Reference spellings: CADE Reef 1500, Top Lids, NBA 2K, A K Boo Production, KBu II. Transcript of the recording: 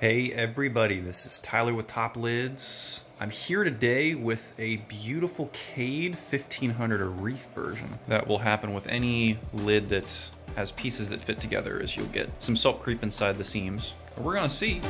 Hey everybody, this is Tyler with Top Lids. I'm here today with a beautiful CADE 1500 or reef version. That will happen with any lid that has pieces that fit together, as you'll get some salt creep inside the seams. We're gonna see.